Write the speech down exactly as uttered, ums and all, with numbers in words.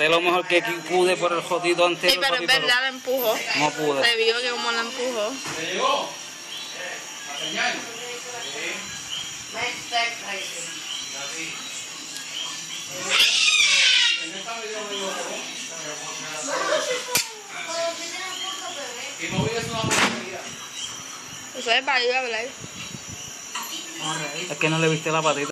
traté lo mejor que pude por el jodido entero. Sí, pero es verdad, la empujo. No pude. Se vio que como la empujo. ¿Se llegó? ¿La señal? Eso es para ir a hablar. Es que no le viste la patita.